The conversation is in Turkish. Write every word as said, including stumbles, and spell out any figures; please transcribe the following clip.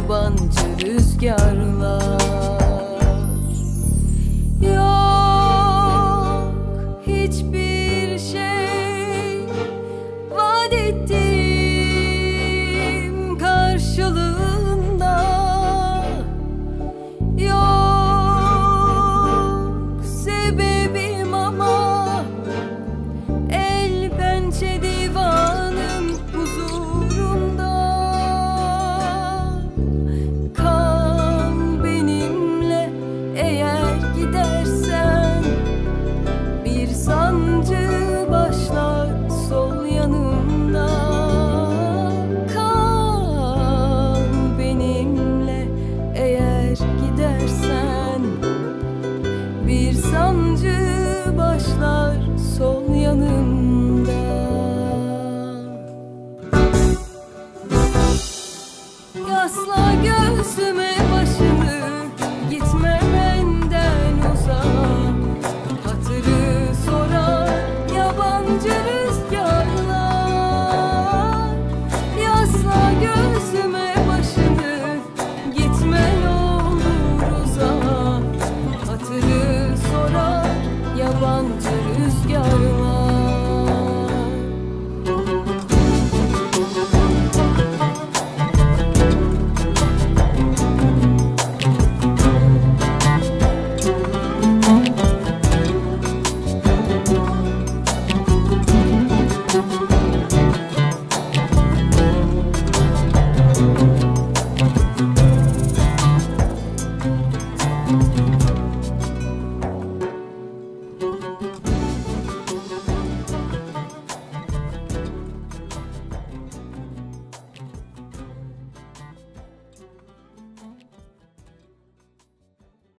yabancı rüzgarlar.